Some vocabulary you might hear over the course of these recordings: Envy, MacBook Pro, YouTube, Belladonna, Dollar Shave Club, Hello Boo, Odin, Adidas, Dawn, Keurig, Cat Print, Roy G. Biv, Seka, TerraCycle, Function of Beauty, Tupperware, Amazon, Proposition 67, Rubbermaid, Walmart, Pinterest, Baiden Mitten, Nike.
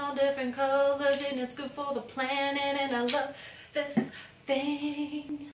all different colors, and it's good for the planet, and I love this thing.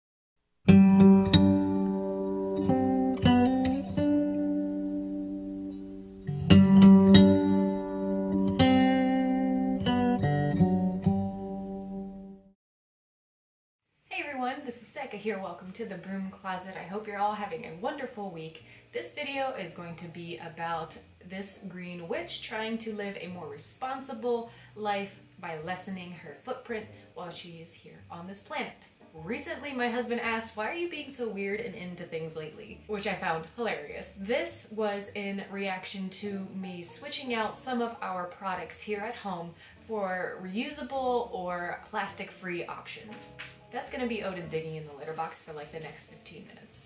This is Seka here. Welcome to the Broom Closet. I hope you're all having a wonderful week. This video is going to be about this green witch trying to live a more responsible life by lessening her footprint while she is here on this planet. Recently, my husband asked, "Why are you being so weird and into things lately?" Which I found hilarious. This was in reaction to me switching out some of our products here at home for reusable or plastic-free options. That's gonna be Odin digging in the litter box for like the next 15 minutes.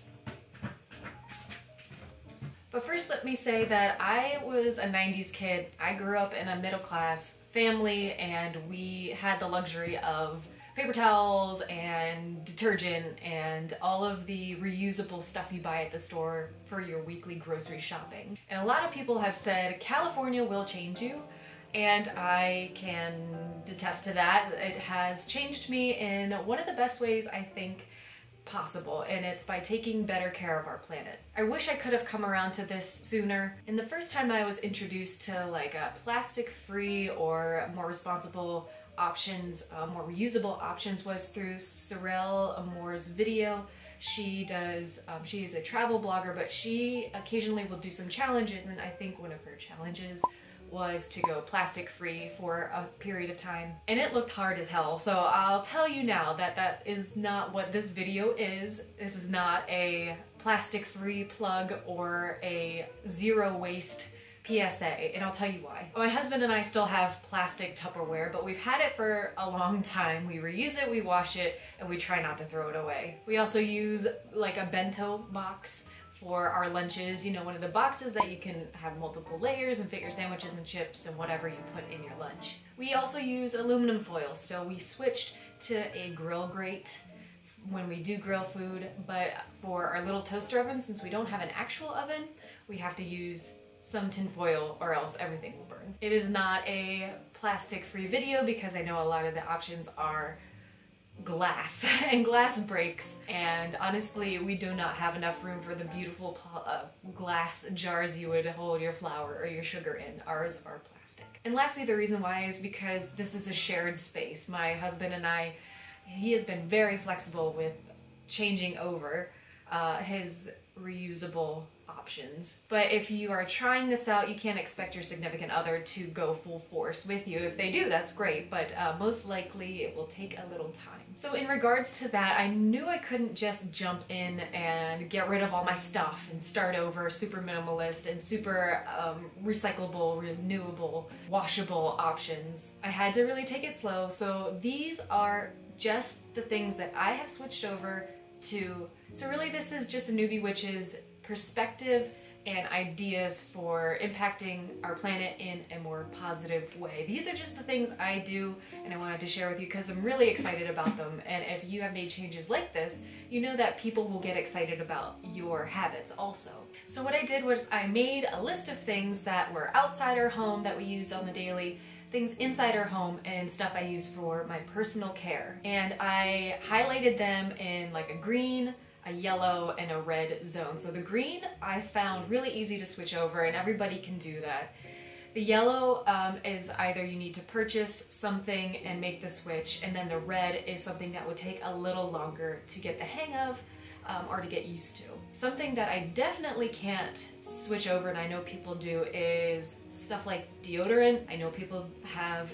But first let me say that I was a 90s kid. I grew up in a middle class family and we had the luxury of paper towels and detergent and all of the reusable stuff you buy at the store for your weekly grocery shopping. And a lot of people have said, California will change you. And I can attest to that. It has changed me in one of the best ways I think possible, and it's by taking better care of our planet. I wish I could have come around to this sooner. And the first time I was introduced to like a plastic-free or more responsible options, more reusable options, was through Sorelle Amore's video. She is a travel blogger, but she occasionally will do some challenges, and I think one of her challenges was to go plastic-free for a period of time. And it looked hard as hell, so I'll tell you now that that is not what this video is. This is not a plastic-free plug or a zero-waste PSA, and I'll tell you why. My husband and I still have plastic Tupperware, but we've had it for a long time. We reuse it, we wash it, and we try not to throw it away. We also use like a bento box for our lunches, you know, one of the boxes that you can have multiple layers and fit your sandwiches and chips and whatever you put in your lunch. We also use aluminum foil, so we switched to a grill grate when we do grill food, but for our little toaster oven, since we don't have an actual oven, we have to use some tin foil or else everything will burn. It is not a plastic-free video because I know a lot of the options are glass and glass breaks, and honestly we do not have enough room for the beautiful glass jars you would hold your flour or your sugar in. Ours are plastic. And lastly, the reason why is because this is a shared space. My husband and I, he has been very flexible with changing over his reusable options. But if you are trying this out, you can't expect your significant other to go full force with you. If they do, that's great, but most likely it will take a little time. So in regards to that, I knew I couldn't just jump in and get rid of all my stuff and start over super minimalist and super recyclable, renewable, washable options. I had to really take it slow, so these are just the things that I have switched over to. So really this is just a newbie witch's perspective and ideas for impacting our planet in a more positive way. These are just the things I do and I wanted to share with you because I'm really excited about them, and if you have made changes like this, you know that people will get excited about your habits also. So what I did was I made a list of things that were outside our home that we use on the daily, things inside our home, and stuff I use for my personal care. And I highlighted them in like a green, a yellow, and a red zone. So the green I found really easy to switch over and everybody can do that. The yellow is either you need to purchase something and make the switch, and then the red is something that would take a little longer to get the hang of or to get used to. Something that I definitely can't switch over and I know people do is stuff like deodorant. I know people have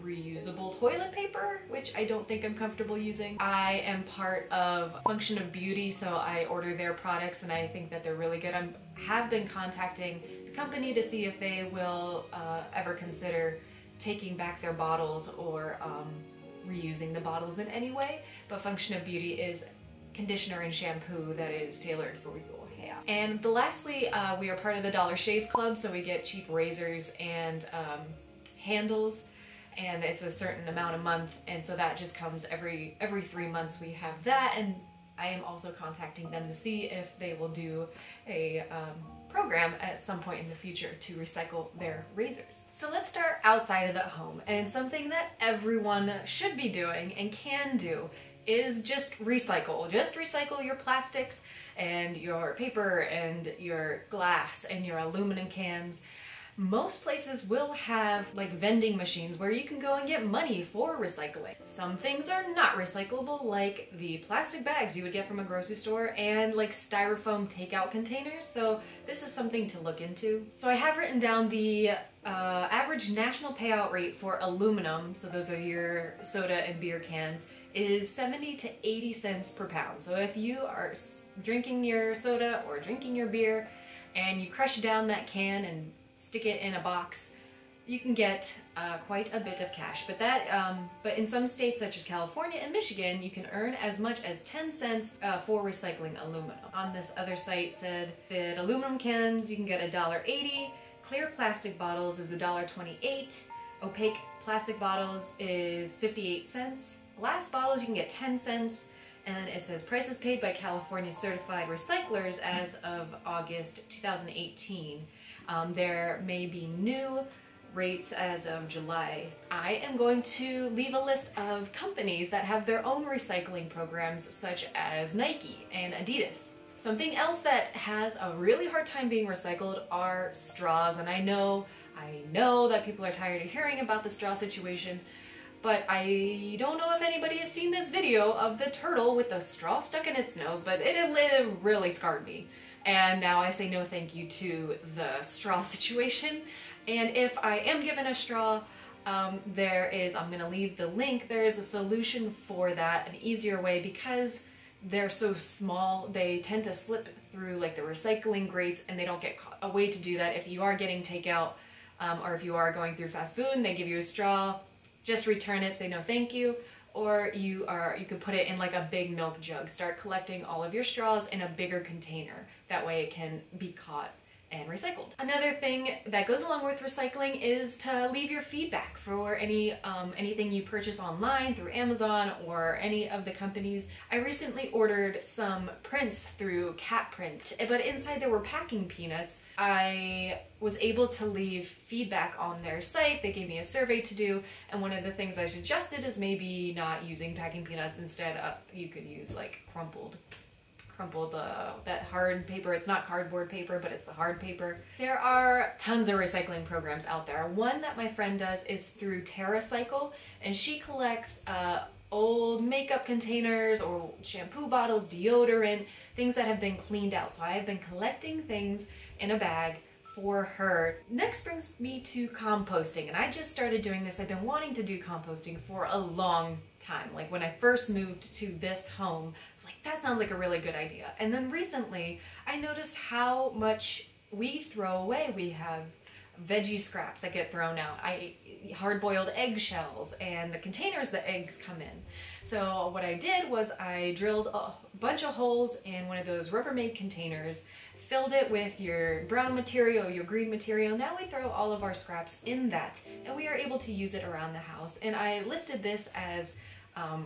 reusable toilet paper, which I don't think I'm comfortable using. I am part of Function of Beauty, so I order their products and I think that they're really good. I have been contacting the company to see if they will ever consider taking back their bottles or reusing the bottles in any way, but Function of Beauty is conditioner and shampoo that is tailored for your hair. And lastly, we are part of the Dollar Shave Club, so we get cheap razors and handles, and it's a certain amount a month, and so that just comes every 3 months we have that, and I am also contacting them to see if they will do a program at some point in the future to recycle their razors. So let's start outside of the home, and something that everyone should be doing and can do is just recycle. Just recycle your plastics and your paper and your glass and your aluminum cans. Most places will have like vending machines where you can go and get money for recycling. Some things are not recyclable, like the plastic bags you would get from a grocery store and like styrofoam takeout containers, so this is something to look into. So I have written down the average national payout rate for aluminum, so those are your soda and beer cans, is 70 to 80 cents per pound. So if you are drinking your soda or drinking your beer and you crush down that can and stick it in a box, you can get quite a bit of cash. But that, in some states such as California and Michigan, you can earn as much as 10 cents for recycling aluminum. On this other site said that aluminum cans, you can get $1.80, clear plastic bottles is $1.28, opaque plastic bottles is 58 cents, glass bottles you can get 10 cents, and it says prices paid by California certified recyclers as of August 2018. There may be new rates as of July. I am going to leave a list of companies that have their own recycling programs, such as Nike and Adidas. Something else that has a really hard time being recycled are straws, and I know that people are tired of hearing about the straw situation, but I don't know if anybody has seen this video of the turtle with the straw stuck in its nose, but it really scarred me. And now I say no thank you to the straw situation. And if I am given a straw, I'm gonna leave the link, there is a solution for that, an easier way, because they're so small, they tend to slip through like the recycling grates and they don't get caught. A way to do that if you are getting takeout or if you are going through fast food and they give you a straw, just return it, say no thank you. Or you could put it in like a big milk jug. Start collecting all of your straws in a bigger container. That way it can be caught and recycled. Another thing that goes along with recycling is to leave your feedback for any anything you purchase online through Amazon or any of the companies. I recently ordered some prints through Cat Print, but inside there were packing peanuts. I was able to leave feedback on their site. They gave me a survey to do, and one of the things I suggested is maybe not using packing peanuts. Instead, you could use like crumpled that hard paper. It's not cardboard paper, but it's the hard paper. There are tons of recycling programs out there. One that my friend does is through TerraCycle, and she collects old makeup containers or shampoo bottles, deodorant, things that have been cleaned out. So I have been collecting things in a bag for her. Next brings me to composting, and I just started doing this. I've been wanting to do composting for a long time. Like when I first moved to this home, I was like, that sounds like a really good idea. And then recently I noticed how much we throw away. We have veggie scraps that get thrown out. I hard-boiled eggshells and the containers the eggs come in. So what I did was I drilled a bunch of holes in one of those Rubbermaid containers, filled it with your brown material, your green material. Now we throw all of our scraps in that, and we are able to use it around the house. And I listed this as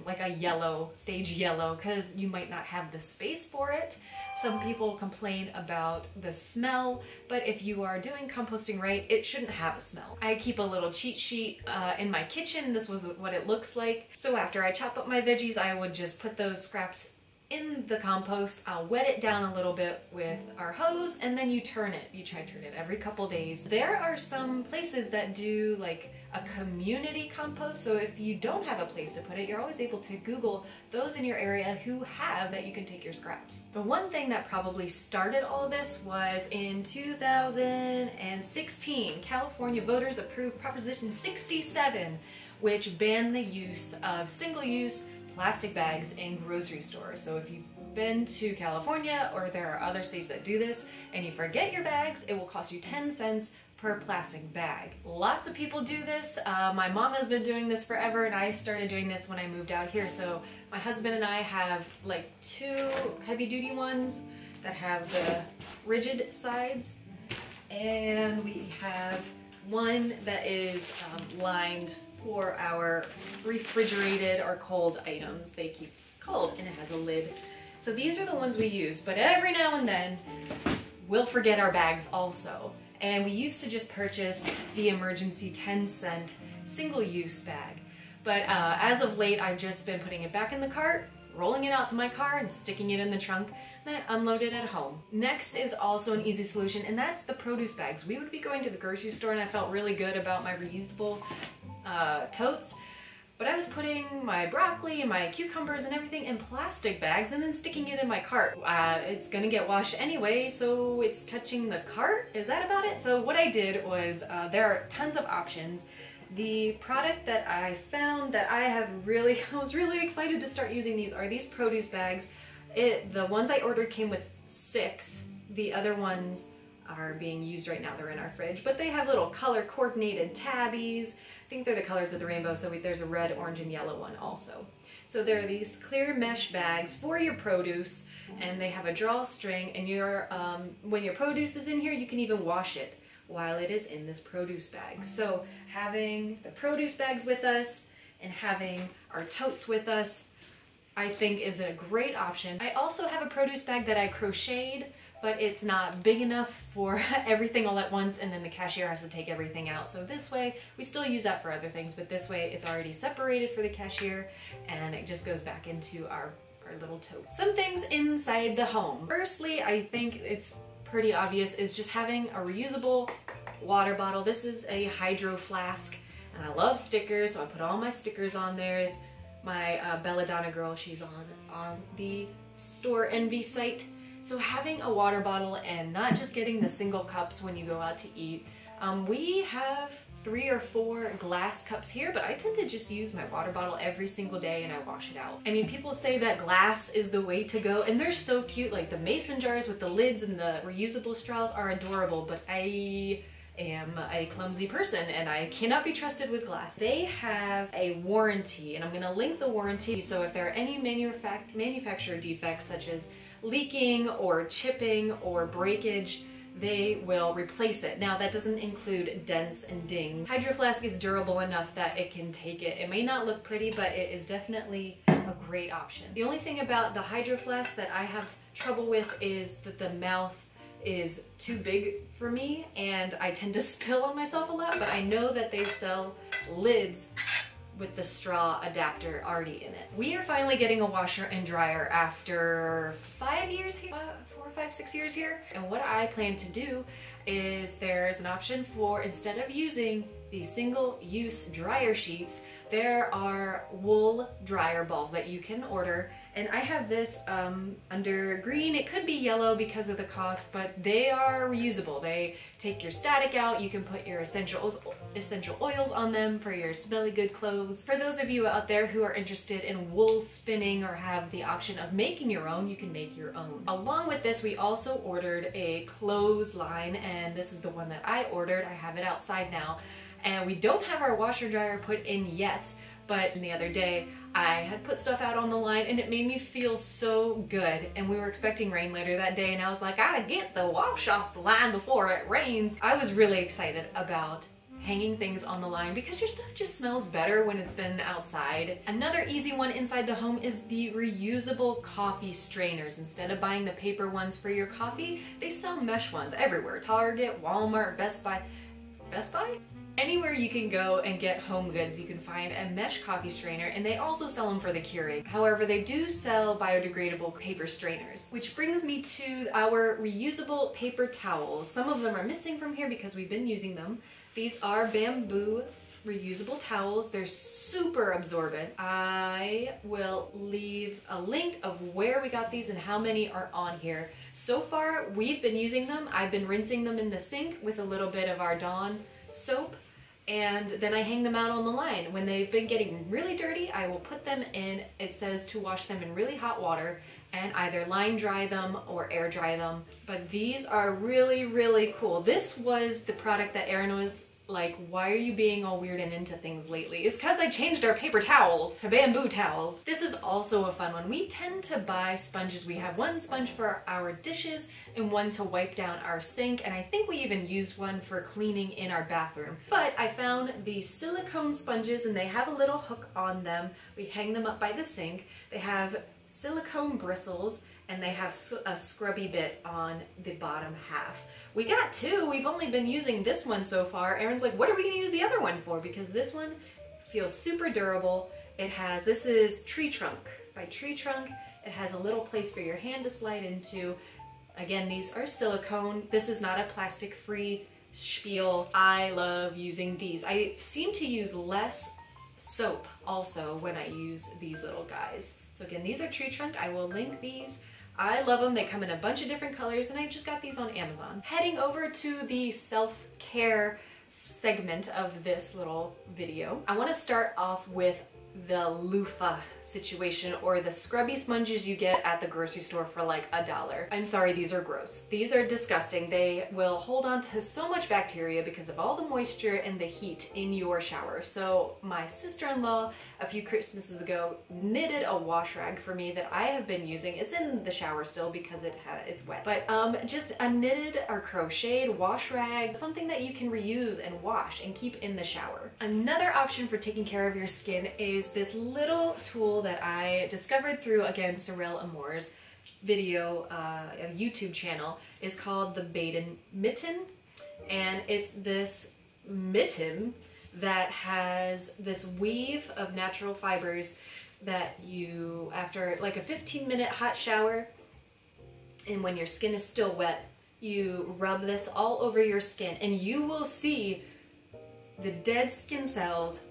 like a yellow, stage yellow, because you might not have the space for it. Some people complain about the smell, but if you are doing composting right, it shouldn't have a smell. I keep a little cheat sheet in my kitchen. This was what it looks like. So after I chop up my veggies, I would just put those scraps in the compost. I'll wet it down a little bit with our hose, and then you turn it. You try to turn it every couple days. There are some places that do like a community compost, so if you don't have a place to put it, you're always able to Google those in your area who have that you can take your scraps. The one thing that probably started all this was in 2016, California voters approved Proposition 67, which banned the use of single-use plastic bags in grocery stores. So if you've been to California, or there are other states that do this, and you forget your bags, it will cost you 10 cents per plastic bag. Lots of people do this. My mom has been doing this forever, and I started doing this when I moved out here. So my husband and I have like two heavy-duty ones that have the rigid sides, and we have one that is lined for our refrigerated or cold items. They keep cold, and it has a lid. So these are the ones we use, but every now and then we'll forget our bags also. And we used to just purchase the emergency 10-cent single-use bag. But as of late, I've just been putting it back in the cart, rolling it out to my car and sticking it in the trunk, then unload it at home. Next is also an easy solution, and that's the produce bags. We would be going to the grocery store and I felt really good about my reusable totes, but I was putting my broccoli and my cucumbers and everything in plastic bags and then sticking it in my cart. It's gonna get washed anyway, so it's touching the cart? Is that about it? So what I did was, there are tons of options. The product that I found that I was really excited to start using these are these produce bags. The ones I ordered came with 6. The other ones are being used right now. They're in our fridge, but they have little color coordinated tabbies. I think they're the colors of the rainbow, so there's a red, orange, and yellow one also. So there are these clear mesh bags for your produce, and they have a drawstring, and when your produce is in here, you can even wash it while it is in this produce bag. So having the produce bags with us and having our totes with us, I think is a great option. I also have a produce bag that I crocheted, but it's not big enough for everything all at once, and then the cashier has to take everything out. So this way, we still use that for other things, but this way it's already separated for the cashier and it just goes back into our little tote. Some things inside the home. Firstly, I think it's pretty obvious, is just having a reusable water bottle. This is a Hydro Flask, and I love stickers, so I put all my stickers on there. My Belladonna girl, she's on the store Envy site. So having a water bottle and not just getting the single cups when you go out to eat. We have 3 or 4 glass cups here, but I tend to just use my water bottle every single day and I wash it out. I mean, people say that glass is the way to go, and they're so cute. Like the mason jars with the lids and the reusable straws are adorable, but I am a clumsy person and I cannot be trusted with glass. They have a warranty, and I'm gonna link the warranty, so if there are any manufacturer defects such as leaking or chipping or breakage, they will replace it. Now, that doesn't include dents and dings. Hydro Flask is durable enough that it can take it. It may not look pretty, but it is definitely a great option. The only thing about the Hydro Flask that I have trouble with is that the mouth is too big for me, and I tend to spill on myself a lot, but I know that they sell lids with the straw adapter already in it. We are finally getting a washer and dryer after 5 years here. 5, 6 years here. And what I plan to do is there's an option for, instead of using the single-use dryer sheets, there are wool dryer balls that you can order. And I have this under green. It could be yellow because of the cost, but they are reusable. They take your static out. You can put your essential oils on them for your smelly good clothes. For those of you out there who are interested in wool spinning or have the option of making your own, you can make your own. Along with this, we also ordered a clothesline, and this is the one that I ordered. I have it outside now. And we don't have our washer dryer put in yet, but the other day I had put stuff out on the line and it made me feel so good. And we were expecting rain later that day, and I was like, I gotta get the wash off the line before it rains. I was really excited about hanging things on the line because your stuff just smells better when it's been outside. Another easy one inside the home is the reusable coffee strainers. Instead of buying the paper ones for your coffee, they sell mesh ones everywhere. Target, Walmart, Best Buy. Best Buy? Anywhere you can go and get home goods, you can find a mesh coffee strainer, and they also sell them for the Keurig. However, they do sell biodegradable paper strainers, which brings me to our reusable paper towels. Some of them are missing from here because we've been using them. These are bamboo reusable towels. They're super absorbent. I will leave a link of where we got these and how many are on here. So far, we've been using them. I've been rinsing them in the sink with a little bit of our Dawn soap, and then I hang them out on the line. When they've been getting really dirty, I will put them in, it says to wash them in really hot water, and either line dry them or air dry them. But these are really, really cool. This was the product that Erin was like, why are you being all weird and into things lately? It's because I changed our paper towels to bamboo towels. This is also a fun one. We tend to buy sponges. We have one sponge for our dishes and one to wipe down our sink, and I think we even used one for cleaning in our bathroom. But I found these silicone sponges, and they have a little hook on them. We hang them up by the sink. They have silicone bristles, and they have a scrubby bit on the bottom half. We got two. We've only been using this one so far. Erin's like, what are we going to use the other one for? Because this one feels super durable. It has, this is Tree Trunk by Tree Trunk. It has a little place for your hand to slide into. Again, these are silicone. This is not a plastic-free spiel. I love using these. I seem to use less soap also when I use these little guys. So again, these are Tree Trunk. I will link these. I love them. They come in a bunch of different colors, and I just got these on Amazon. Heading over to the self-care segment of this little video, I want to start off with the loofah situation, or the scrubby sponges you get at the grocery store for like $1. I'm sorry, these are gross. These are disgusting. They will hold on to so much bacteria because of all the moisture and the heat in your shower. So my sister-in-law a few Christmases ago knitted a wash rag for me that I have been using. It's in the shower still because it's wet, but just a knitted or crocheted wash rag, something that you can reuse and wash and keep in the shower. Another option for taking care of your skin is this little tool that I discovered through, again, Sorelle Amore's video, YouTube channel, is called the Baiden Mitten, and it's this mitten that has this weave of natural fibers that you, after like a 15-minute hot shower, and when your skin is still wet, you rub this all over your skin, and you will see the dead skin cells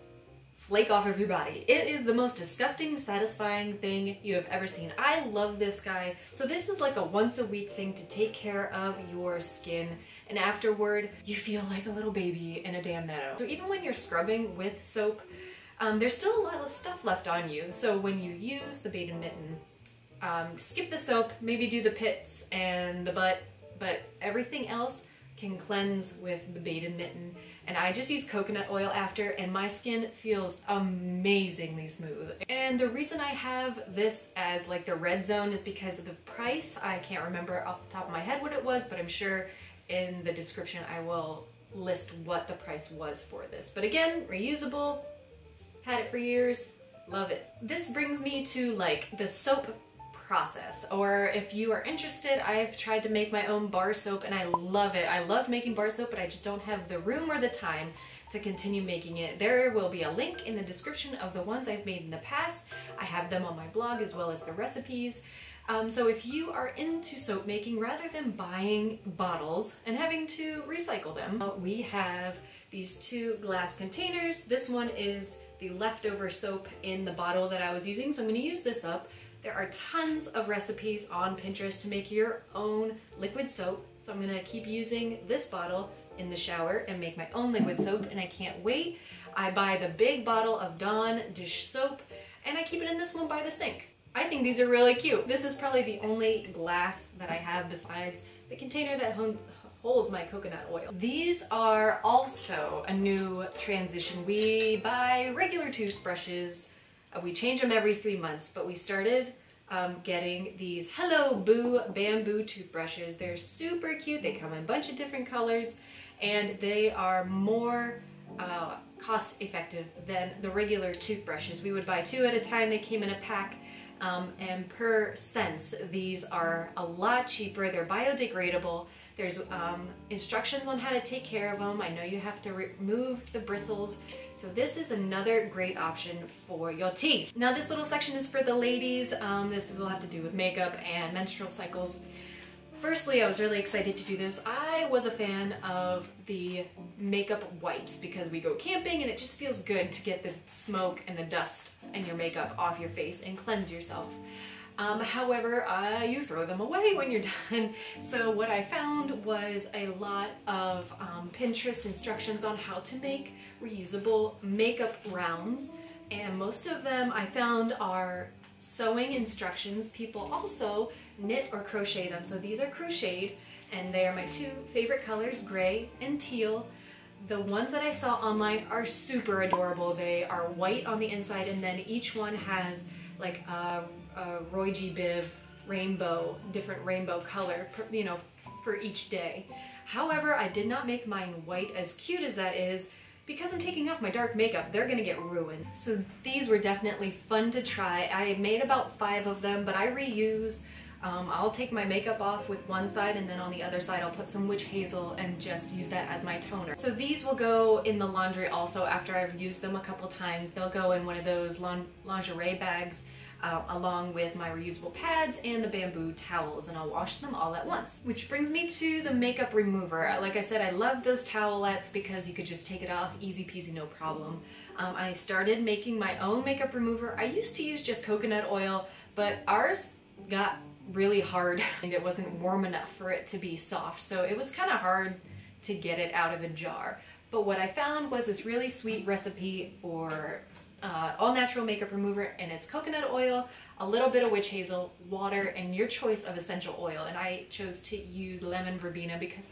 flake off of your body. It is the most disgusting, satisfying thing you have ever seen. I love this guy. So this is like a once a week thing to take care of your skin, and afterward you feel like a little baby in a damn meadow. So even when you're scrubbing with soap, there's still a lot of stuff left on you. So when you use the Baiden Mitten, skip the soap, maybe do the pits and the butt, but everything else can cleanse with the Baiden Mitten. And I just use coconut oil after, and my skin feels amazingly smooth. And the reason I have this as like the red zone is because of the price. I can't remember off the top of my head what it was, but I'm sure in the description I will list what the price was for this. But again, reusable, had it for years, love it. This brings me to like the soap process, or if you are interested, I've tried to make my own bar soap and I love it. I love making bar soap, but I just don't have the room or the time to continue making it. There will be a link in the description of the ones I've made in the past. I have them on my blog as well as the recipes. So if you are into soap making, rather than buying bottles and having to recycle them, we have these two glass containers. This one is the leftover soap in the bottle that I was using, so I'm going to use this up. There are tons of recipes on Pinterest to make your own liquid soap, so I'm gonna keep using this bottle in the shower and make my own liquid soap, and I can't wait. I buy the big bottle of Dawn dish soap, and I keep it in this one by the sink. I think these are really cute. This is probably the only glass that I have besides the container that holds my coconut oil. These are also a new transition. We buy regular toothbrushes. We change them every 3 months, but we started getting these Hello Boo bamboo toothbrushes. They're super cute. They come in a bunch of different colors, and they are more cost effective than the regular toothbrushes. We would buy two at a time. They came in a pack, and per sense, these are a lot cheaper. They're biodegradable. There's instructions on how to take care of them. I know you have to remove the bristles. So this is another great option for your teeth. Now this little section is for the ladies. This will have to do with makeup and menstrual cycles. Firstly, I was really excited to do this. I was a fan of the makeup wipes because we go camping and it just feels good to get the smoke and the dust and your makeup off your face and cleanse yourself. However, you throw them away when you're done. So what I found was a lot of Pinterest instructions on how to make reusable makeup rounds. And most of them I found are sewing instructions. People also knit or crochet them. So these are crocheted, and they are my two favorite colors, gray and teal. The ones that I saw online are super adorable. They are white on the inside, and then each one has like a Roy G. Biv rainbow, different rainbow color, you know, for each day. However, I did not make mine white, as cute as that is, because I'm taking off my dark makeup. They're gonna get ruined. So these were definitely fun to try. I made about 5 of them, but I reuse I'll take my makeup off with one side and then on the other side I'll put some witch hazel and just use that as my toner. So these will go in the laundry also after I've used them a couple times. They'll go in one of those lingerie bags along with my reusable pads and the bamboo towels, and I'll wash them all at once. Which brings me to the makeup remover. Like I said, I love those towelettes because you could just take it off, easy peasy, no problem. I started making my own makeup remover. I used to use just coconut oil, but ours got really hard and it wasn't warm enough for it to be soft, so it was kind of hard to get it out of the jar. But what I found was this really sweet recipe for all natural makeup remover, and it's coconut oil, a little bit of witch hazel, water, and your choice of essential oil. And I chose to use lemon verbena because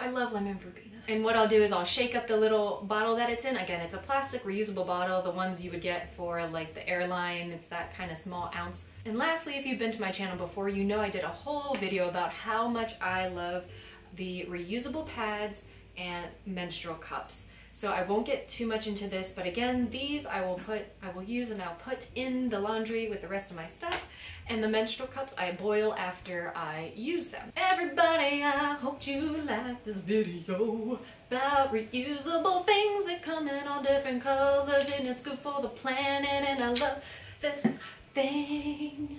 I love lemon verbena. And what I'll do is I'll shake up the little bottle that it's in. Again, it's a plastic reusable bottle, the ones you would get for like the airline. It's that kind of small ounce. And lastly, if you've been to my channel before, you know I did a whole video about how much I love the reusable pads and menstrual cups. So I won't get too much into this, but again, these I will use and I'll put in the laundry with the rest of my stuff, and the menstrual cups I boil after I use them. Everybody, I hope you like this video about reusable things that come in all different colors, and it's good for the planet, and I love this thing.